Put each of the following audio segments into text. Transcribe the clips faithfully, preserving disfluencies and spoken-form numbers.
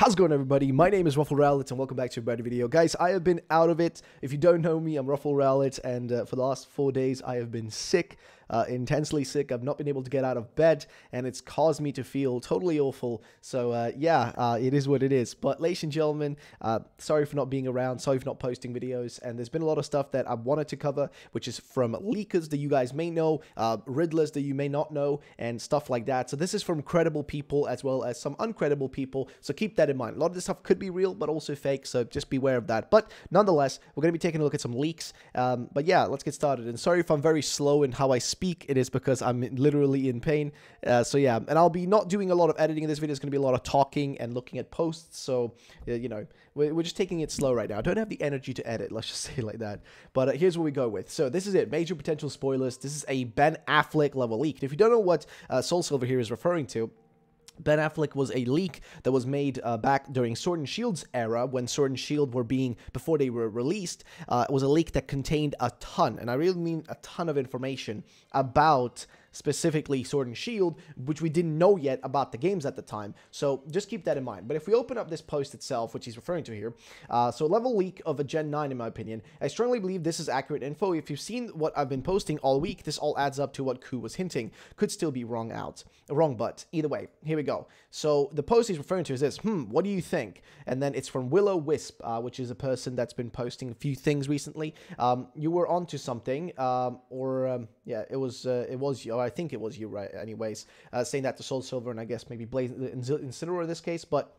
How's it going, everybody? My name is RuffledRowlit and welcome back to a brand new video. Guys, I have been out of it. If you don't know me, I'm RuffledRowlit, and uh, for the last four days, I have been sick, uh, intensely sick. I've not been able to get out of bed, and it's caused me to feel totally awful. So, uh, yeah, uh, it is what it is. But, ladies and gentlemen, uh, sorry for not being around, sorry for not posting videos, and there's been a lot of stuff that I wanted to cover, which is from leakers that you guys may know, uh, Riddlers that you may not know, and stuff like that. So this is from credible people as well as some uncredible people, so keep that in mind. A lot of this stuff could be real but also fake, so just beware of that. But nonetheless, we're going to be taking a look at some leaks, um but yeah, let's get started. And sorry if I'm very slow in how I speak, it is because I'm literally in pain, uh so yeah. And I'll be not doing a lot of editing in this video. It's gonna be a lot of talking and looking at posts, so uh, you know, we're, we're just taking it slow right now. I don't have the energy to edit, let's just say it like that. But uh, here's what we go with. So this is it, major potential spoilers. This is a Ben Affleck level leak. And if you don't know what uh, SoulSilver here is referring to, Ben Affleck was a leak that was made uh, back during Sword and Shield's era, when Sword and Shield were being, before they were released. Uh, it was a leak that contained a ton, and I really mean a ton of information about specifically Sword and Shield, which we didn't know yet about the games at the time. So just keep that in mind. But if we open up this post itself, which he's referring to here, uh, so level leak of a Gen nine in my opinion. I strongly believe this is accurate info. If you've seen what I've been posting all week, this all adds up to what Koo was hinting. Could still be wrong out. Wrong, but either way, here we go. So the post he's referring to is this, hmm, what do you think? And then it's from Will-O-Wisp, uh, which is a person that's been posting a few things recently. Um, you were onto something, um, or um, yeah, it was, uh, it was you. I think it was you, right? Anyways, uh, saying that to SoulSilver and I guess maybe Blaze Incineroar in this case, but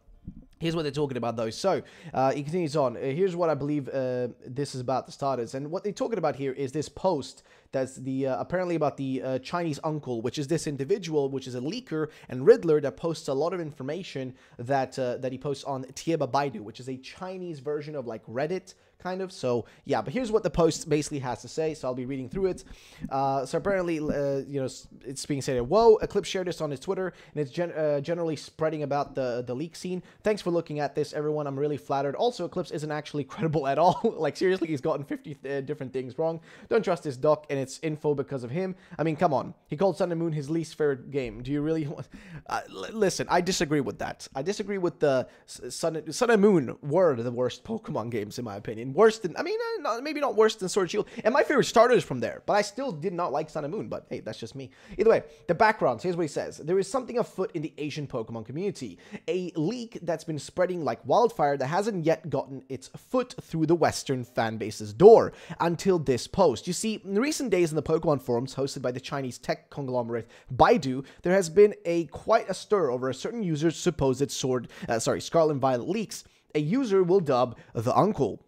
here's what they're talking about, though. So, uh, he continues on. Here's what I believe uh, this is about, the starters. And what they're talking about here is this post that's the uh, apparently about the uh, Chinese Uncle, which is this individual, which is a leaker and Riddler that posts a lot of information that uh, that he posts on Tieba Baidu, which is a Chinese version of, like, Reddit, kind of. So, yeah, but here's what the post basically has to say, so I'll be reading through it. Uh, so, apparently, uh, you know, it's being said, whoa, Eclipse shared this on his Twitter, and it's gen uh, generally spreading about the, the leak scene. Thanks for looking at this, everyone. I'm really flattered. Also, Eclipse isn't actually credible at all. Like, seriously, he's gotten fifty th different things wrong. Don't trust this doc and its info because of him. I mean, come on. He called Sun and Moon his least favorite game. Do you really want... Uh, listen, I disagree with that. I disagree with the... Sun, Sun and Moon were the worst Pokemon games, in my opinion. Worse than, I mean, not, maybe not worse than Sword and Shield, and my favorite starter is from there, but I still did not like Sun and Moon, but hey, that's just me. Either way, the background, so here's what he says. There is something afoot in the Asian Pokemon community, a leak that's been spreading like wildfire that hasn't yet gotten its foot through the Western fanbase's door until this post. You see, in the recent days in the Pokemon forums hosted by the Chinese tech conglomerate Baidu, there has been a quite a stir over a certain user's supposed sword, uh, sorry, Scarlet and Violet leaks, a user will dub the Uncle.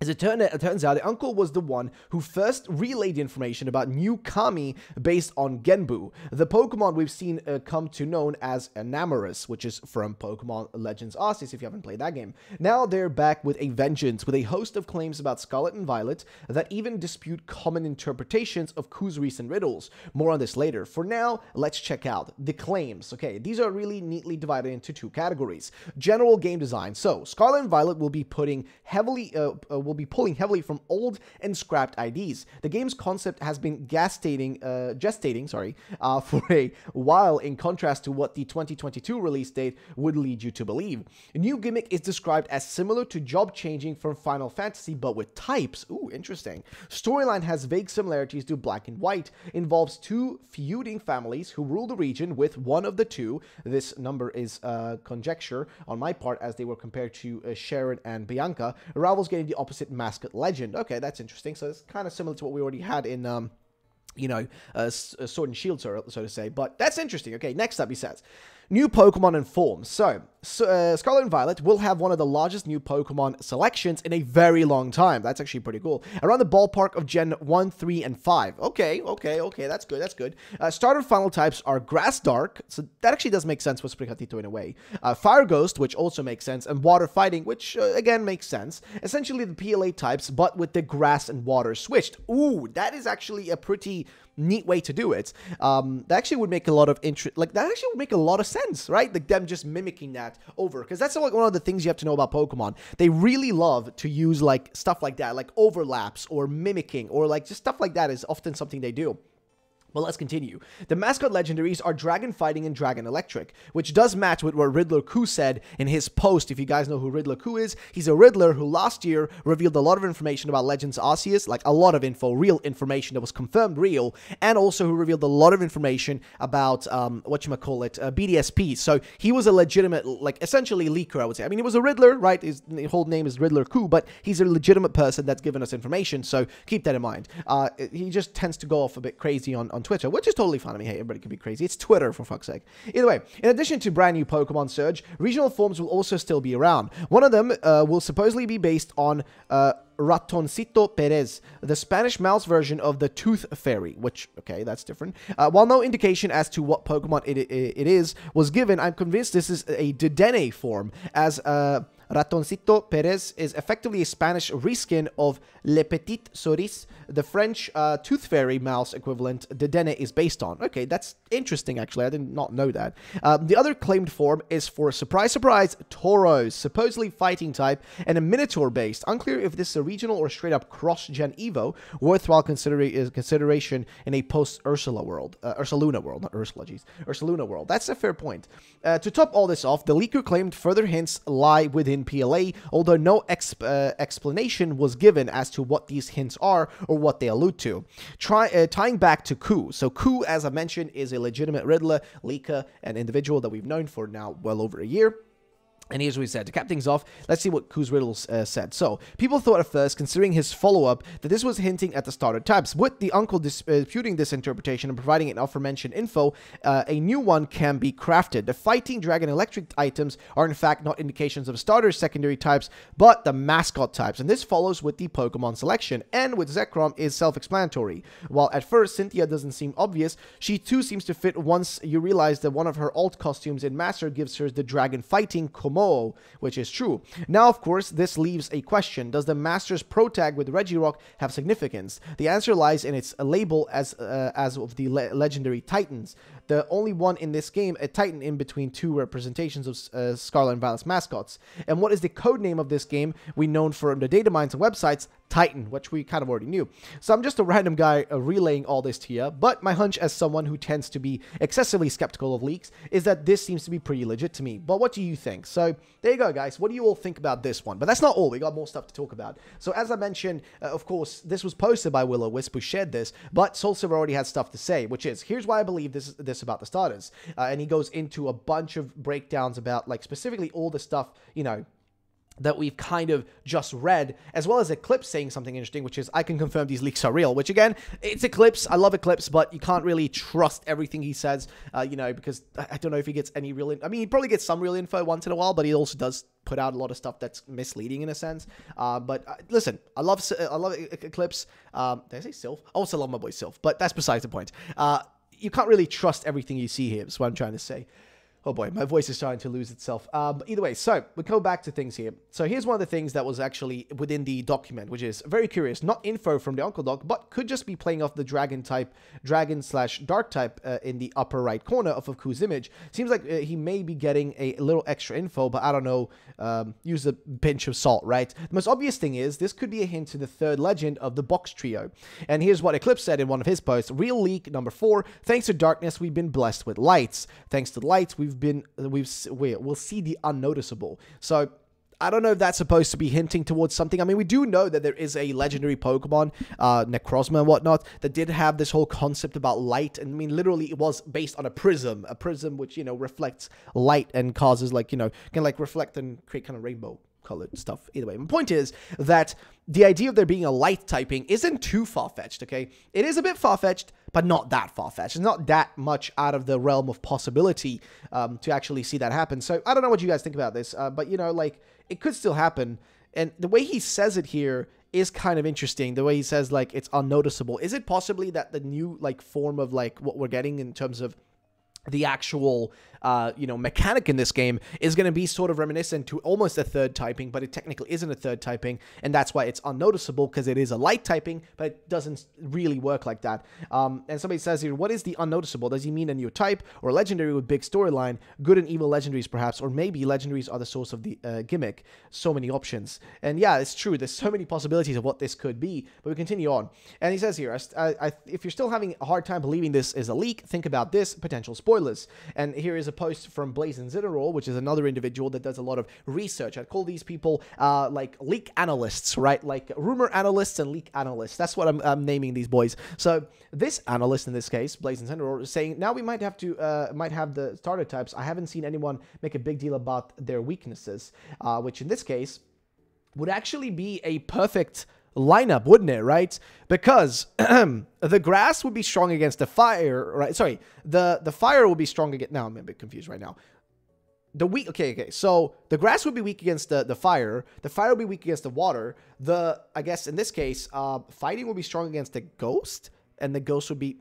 As it turns out, the Uncle was the one who first relayed information about new kami based on Genbu, the Pokemon we've seen uh, come to known as Enamorous, which is from Pokemon Legends Arceus, if you haven't played that game. Now they're back with a vengeance, with a host of claims about Scarlet and Violet that even dispute common interpretations of Koo's recent riddles. More on this later. For now, let's check out the claims. Okay, these are really neatly divided into two categories. General game design. So, Scarlet and Violet will be putting heavily... Uh, uh, will Will be pulling heavily from old and scrapped I Ds. The game's concept has been gastating, uh, gestating sorry, uh, for a while, in contrast to what the twenty twenty-two release date would lead you to believe. A new gimmick is described as similar to job changing from Final Fantasy, but with types. Ooh, interesting. Storyline has vague similarities to Black and White, involves two feuding families who rule the region, with one of the two, this number is uh, conjecture on my part, as they were compared to uh, Sharon and Bianca, rivals getting the opposite mascot legend. Okay, that's interesting. So it's kind of similar to what we already had in um you know uh, Sword and Shield, so, so to say, but that's interesting. Okay, next up he says new Pokemon and forms. So, so uh, Scarlet and Violet will have one of the largest new Pokemon selections in a very long time. That's actually pretty cool. Around the ballpark of Gen one, three, and five. Okay, okay, okay. That's good, that's good. Uh, starter final types are Grass Dark. So that actually does make sense with Sprigatito in a way. Uh, Fire Ghost, which also makes sense. And Water Fighting, which uh, again makes sense. Essentially the P L A types, but with the Grass and Water switched. Ooh, that is actually a pretty... neat way to do it. Um, that actually would make a lot of interest, like that actually would make a lot of sense, right? Like them just mimicking that over, because that's like one of the things you have to know about Pokemon. They really love to use like stuff like that, like overlaps or mimicking, or like just stuff like that is often something they do. Well, let's continue. The mascot legendaries are Dragon Fighting and Dragon Electric, which does match with what Riddler Koo said in his post. If you guys know who Riddler Koo is, he's a Riddler who last year revealed a lot of information about Legends Arceus, like a lot of info, real information that was confirmed real, and also who revealed a lot of information about, um, whatchamacallit, uh, B D S P. So he was a legitimate, like, essentially leaker, I would say. I mean, he was a Riddler, right? His whole name is Riddler Koo, but he's a legitimate person that's given us information, so keep that in mind. Uh, he just tends to go off a bit crazy on, on Twitter, which is totally fine. I mean, hey, everybody can be crazy. It's Twitter, for fuck's sake. Either way, in addition to brand new Pokemon Surge, regional forms will also still be around. One of them uh, will supposedly be based on uh, Ratoncito Perez, the Spanish mouse version of the Tooth Fairy, which, okay, that's different. Uh, while no indication as to what Pokemon it, it, it is was given, I'm convinced this is a Dedenne form, as uh, Ratoncito Perez is effectively a Spanish reskin of Le Petit Souris, the French uh, Tooth Fairy mouse equivalent Dedenne is based on. Okay, that's interesting, actually. I did not know that. Um, the other claimed form is for, surprise, surprise, Tauros, supposedly fighting type, and a Minotaur-based. Unclear if this is a regional or straight-up cross-gen Evo, worthwhile considera consideration in a post-Ursula world. Uh, Ursaluna world, not Ursula, geez. Ursaluna world. That's a fair point. Uh, to top all this off, the leaker claimed further hints lie within P L A, although no exp uh, explanation was given as to what these hints are or what they allude to. Try, uh, tying back to Koo. So Koo, as I mentioned, is a legitimate Riddler, leaker, and individual that we've known for now well over a year. And here's what he said. To cap things off, let's see what Koo's riddles uh, said. So, people thought at first, considering his follow-up, that this was hinting at the starter types. With the uncle dis uh, disputing this interpretation and providing an aforementioned info, uh, a new one can be crafted. The fighting dragon electric items are in fact not indications of starter secondary types, but the mascot types. And this follows with the Pokemon selection. And with Zekrom is self-explanatory. While at first Cynthia doesn't seem obvious, she too seems to fit once you realize that one of her alt costumes in Master gives her the dragon fighting Kommo-o, which is true. Now, of course, this leaves a question. Does the Master's pro tag with Regirock have significance? The answer lies in its label as uh, as of the le legendary Titans. The only one in this game, a Titan in between two representations of uh, Scarlet and Violet's mascots. And what is the code name of this game? We known from the data mines and websites, Titan, which we kind of already knew. So I'm just a random guy uh, relaying all this to you, but my hunch as someone who tends to be excessively skeptical of leaks is that this seems to be pretty legit to me. But what do you think? So there you go, guys. What do you all think about this one? But that's not all. We got more stuff to talk about. So as I mentioned, uh, of course, this was posted by Will-O-Wisp, who shared this, but SoulSilver already has stuff to say, which is, here's why I believe this is this about the starters, uh, and he goes into a bunch of breakdowns about, like, specifically all the stuff, you know, that we've kind of just read, as well as Eclipse saying something interesting, which is, I can confirm these leaks are real, which again, it's Eclipse. I love Eclipse, but you can't really trust everything he says, uh, you know, because I don't know if he gets any real, I mean, he probably gets some real info once in a while, but he also does put out a lot of stuff that's misleading in a sense. Uh, but uh, listen, I love, I love Eclipse. Um, did I say Sylph? I also love my boy Sylph, but that's besides the point. Uh, You can't really trust everything you see here, is what I'm trying to say. Oh boy, my voice is starting to lose itself. Um, but either way, so we go back to things here. So here's one of the things that was actually within the document, which is very curious. Not info from the Uncle Doc, but could just be playing off the dragon type, dragon slash dark type uh, in the upper right corner of Koo's image. Seems like uh, he may be getting a little extra info, but I don't know. Um, use a pinch of salt, right? The most obvious thing is this could be a hint to the third legend of the box trio. And here's what Eclipse said in one of his posts: "Real leak number four. Thanks to darkness, we've been blessed with lights. Thanks to the lights, we've." been we've we will see the unnoticeable." So I don't know if that's supposed to be hinting towards something. I mean, we do know that there is a legendary Pokemon, uh, Necrozma and whatnot, that did have this whole concept about light. And I mean, literally, it was based on a prism, a prism which, you know, reflects light and causes, like, you know, can, like, reflect and create kind of rainbow colored stuff. Either way, my point is that the idea of there being a light typing isn't too far-fetched, okay? It is a bit far-fetched, but not that far-fetched. It's not that much out of the realm of possibility um, to actually see that happen. So I don't know what you guys think about this, uh, but, you know, like, it could still happen. And the way he says it here is kind of interesting. The way he says, like, it's unnoticeable. Is it possibly that the new, like, form of, like, what we're getting in terms of the actual uh, you know, mechanic in this game is going to be sort of reminiscent to almost a third typing, but it technically isn't a third typing, and that's why it's unnoticeable, because it is a light typing, but it doesn't really work like that. Um, and somebody says here, what is the unnoticeable? Does he mean a new type or legendary with big storyline? Good and evil legendaries, perhaps, or maybe legendaries are the source of the uh, gimmick. So many options. And yeah, it's true. There's so many possibilities of what this could be, but we continue on. And he says here, I, I, if you're still having a hard time believing this is a leak, think about this, potential spoilers. And here is a post from Blazing Zitterall, which is another individual that does a lot of research. I'd call these people uh, like leak analysts, right? Like rumor analysts and leak analysts. That's what I'm, I'm naming these boys. So this analyst in this case, Blazing Zitterall, is saying, now we might have to, uh, might have the starter types. I haven't seen anyone make a big deal about their weaknesses, uh, which in this case would actually be a perfect lineup, wouldn't it, right? Because the grass would be strong against the fire, right? Sorry, the, the fire would be strong against... Now I'm a bit confused right now. The weak... Okay, okay. So the grass would be weak against the, the fire. The fire would be weak against the water. The, I guess in this case, uh, fighting would be strong against the ghost. And the ghost would be...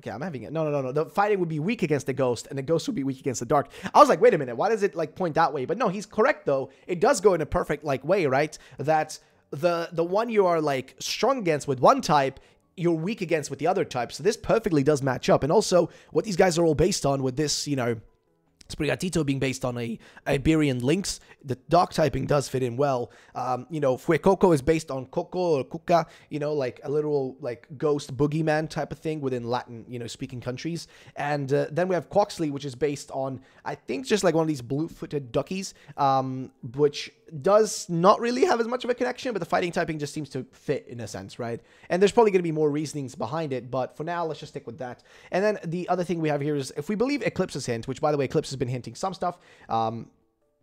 Okay, I'm having it. No, no, no, no. The fighting would be weak against the ghost, and the ghost would be weak against the dark. I was like, wait a minute. Why does it, like, point that way? But no, he's correct, though. It does go in a perfect, like, way, right? That the the one you are, like, strong against with one type, you're weak against with the other type. So this perfectly does match up. And also, what these guys are all based on with this, you know... Sprigatito being based on a Iberian lynx, the dark typing does fit in well. Um, you know, Fuecoco is based on Coco or Cuca, you know, like a literal like ghost boogeyman type of thing within Latin, you know, speaking countries. And uh, then we have Quaxly, which is based on, I think, just like one of these blue-footed duckies, um, which does not really have as much of a connection, but the fighting typing just seems to fit in a sense, right? And there's probably going to be more reasonings behind it, but for now, let's just stick with that. And then the other thing we have here is, if we believe Eclipse's hint, which by the way, Eclipse has been hinting some stuff, um,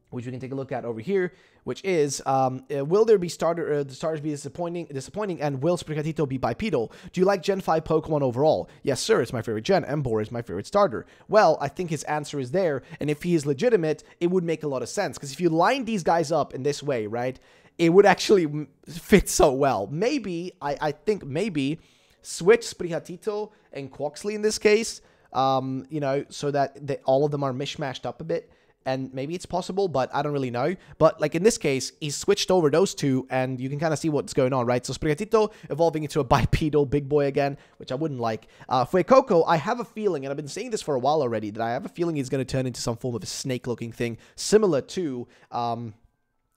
which we can take a look at over here, which is, um, uh, will there be starter, uh, the starters be disappointing, disappointing, and will Sprigatito be bipedal? Do you like Gen five Pokemon overall? Yes, sir, it's my favorite gen. Emboar is my favorite starter. Well, I think his answer is there, and if he is legitimate, it would make a lot of sense, because if you line these guys up in this way, right, it would actually fit so well. Maybe, I, I think maybe, switch Sprigatito and Quaxly in this case, um, you know, so that they, all of them are mishmashed up a bit. And maybe it's possible, but I don't really know. But like in this case, he's switched over those two, and you can kind of see what's going on, right? So Sprigatito evolving into a bipedal big boy again, which I wouldn't like. Uh, Fuecoco, I have a feeling, and I've been saying this for a while already, that I have a feeling he's going to turn into some form of a snake-looking thing, similar to... Um,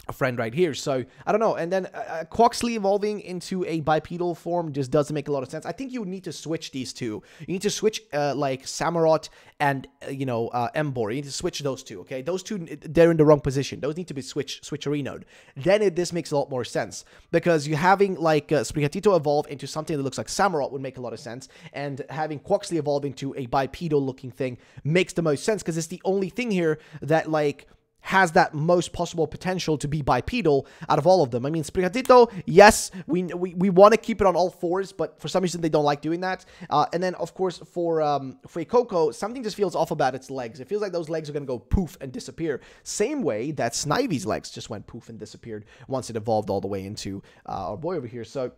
a friend right here. So I don't know. And then uh, Quaxly evolving into a bipedal form just doesn't make a lot of sense. I think you need to switch these two. You need to switch uh, like Samurott and uh, you know uh, Emboar. You need to switch those two. Okay, those two, they're in the wrong position. Those need to be switch switcherinoed. Then it, this makes a lot more sense, because you having like uh, Sprigatito evolve into something that looks like Samurott would make a lot of sense, and having Quaxly evolve into a bipedal looking thing makes the most sense, because it's the only thing here that like has that most possible potential to be bipedal out of all of them. I mean, Sprigatito, yes, we we, we want to keep it on all fours, but for some reason they don't like doing that. Uh, and then, of course, for um, Fuecoco, something just feels off about its legs. It feels like those legs are going to go poof and disappear. Same way that Snivy's legs just went poof and disappeared once it evolved all the way into uh, our boy over here. So...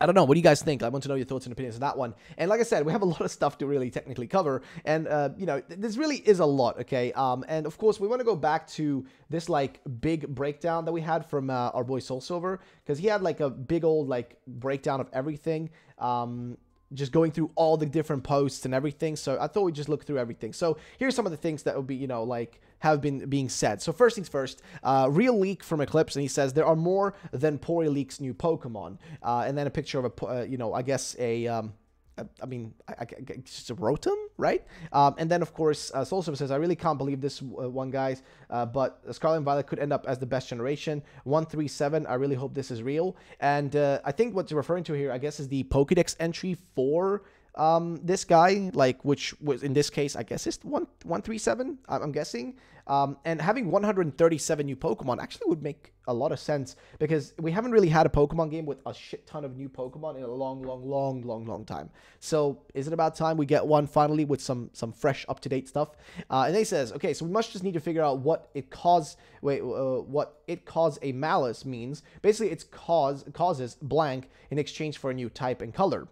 I don't know. What do you guys think? I want to know your thoughts and opinions on that one. And like I said, we have a lot of stuff to really technically cover. And, uh, you know, th this really is a lot, okay? Um, and, of course, we want to go back to this, like, big breakdown that we had from uh, our boy SoulSilver, because he had, like, a big old, like, breakdown of everything, um, just going through all the different posts and everything. So I thought we'd just look through everything. So here's some of the things that would be, you know, like, have been being said. So first things first, uh, real leak from Eclipse, and he says there are more than Pori Leak's new Pokemon, uh, and then a picture of a, uh, you know, I guess a, um, a I mean, I, I, it's a Rotom, right? Um, and then of course, uh, SoulSilver says, I really can't believe this uh, one, guys, uh, but Scarlet and Violet could end up as the best generation. one three seven, I really hope this is real. And uh, I think what you're referring to here, I guess, is the Pokedex entry for... Um, this guy, like, which was in this case, I guess it's one one three seven, I'm guessing. Um, and having one hundred thirty-seven new Pokemon actually would make a lot of sense, because we haven't really had a Pokemon game with a shit ton of new Pokemon in a long, long, long, long, long time. So is it about time we get one finally with some some fresh, up-to-date stuff? Uh, and they says, okay, so we must just need to figure out what it cause. Wait, uh, what it cause a malice means. Basically, it's cause causes blank in exchange for a new type and color.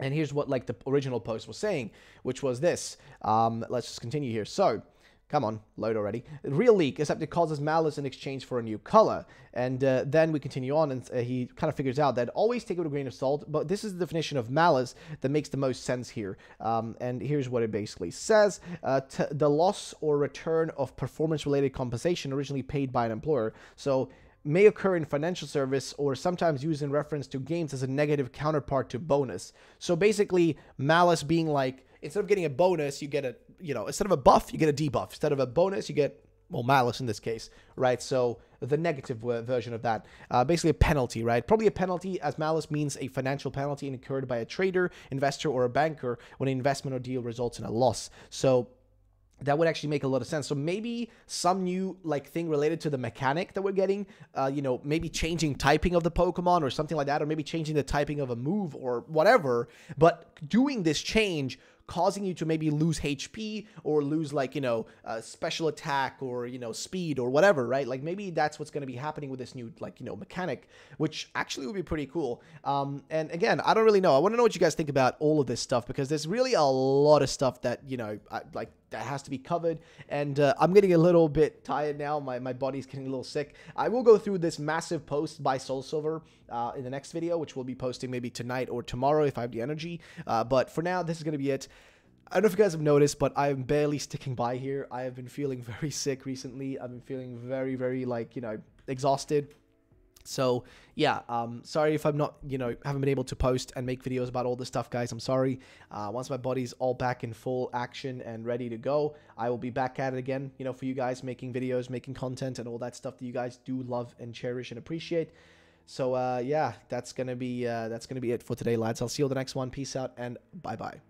And here's what like the original post was saying, which was this. Um, let's just continue here. So, come on, load already. Real leak, except it causes malice in exchange for a new color. And uh, then we continue on, and uh, he kind of figures out that always take it with a grain of salt, but this is the definition of malice that makes the most sense here. Um, and here's what it basically says. Uh, t the loss or return of performance-related compensation originally paid by an employer. So, may occur in financial service or sometimes used in reference to games as a negative counterpart to bonus. So basically malice being like, instead of getting a bonus, you get a, you know, instead of a buff, you get a debuff. Instead of a bonus, you get, well, malice in this case, right? So the negative version of that, uh, basically a penalty, right? Probably a penalty, as malice means a financial penalty incurred by a trader, investor, or a banker when an investment or deal results in a loss. So that would actually make a lot of sense. So maybe some new like thing related to the mechanic that we're getting, uh, you know, maybe changing typing of the Pokemon or something like that, or maybe changing the typing of a move or whatever, but doing this change causing you to maybe lose H P or lose like, you know, uh, special attack or, you know, speed or whatever, right? Like maybe that's what's going to be happening with this new, like, you know, mechanic, which actually would be pretty cool. Um, and again, I don't really know. I want to know what you guys think about all of this stuff, because there's really a lot of stuff that, you know, I, like that has to be covered. And uh, I'm getting a little bit tired now. My, my body's getting a little sick. I will go through this massive post by SoulSilver uh, in the next video, which we'll be posting maybe tonight or tomorrow if I have the energy. Uh, but for now, this is going to be it. I don't know if you guys have noticed, but I'm barely sticking by here. I have been feeling very sick recently. I've been feeling very, very, like, you know, exhausted. So, yeah, um, sorry if I'm not, you know, haven't been able to post and make videos about all this stuff, guys. I'm sorry. Uh, once my body's all back in full action and ready to go, I will be back at it again, you know, for you guys, making videos, making content, and all that stuff that you guys do love and cherish and appreciate. So, uh, yeah, that's gonna be, uh, that's gonna be it for today, lads. I'll see you on the next one. Peace out, and bye-bye.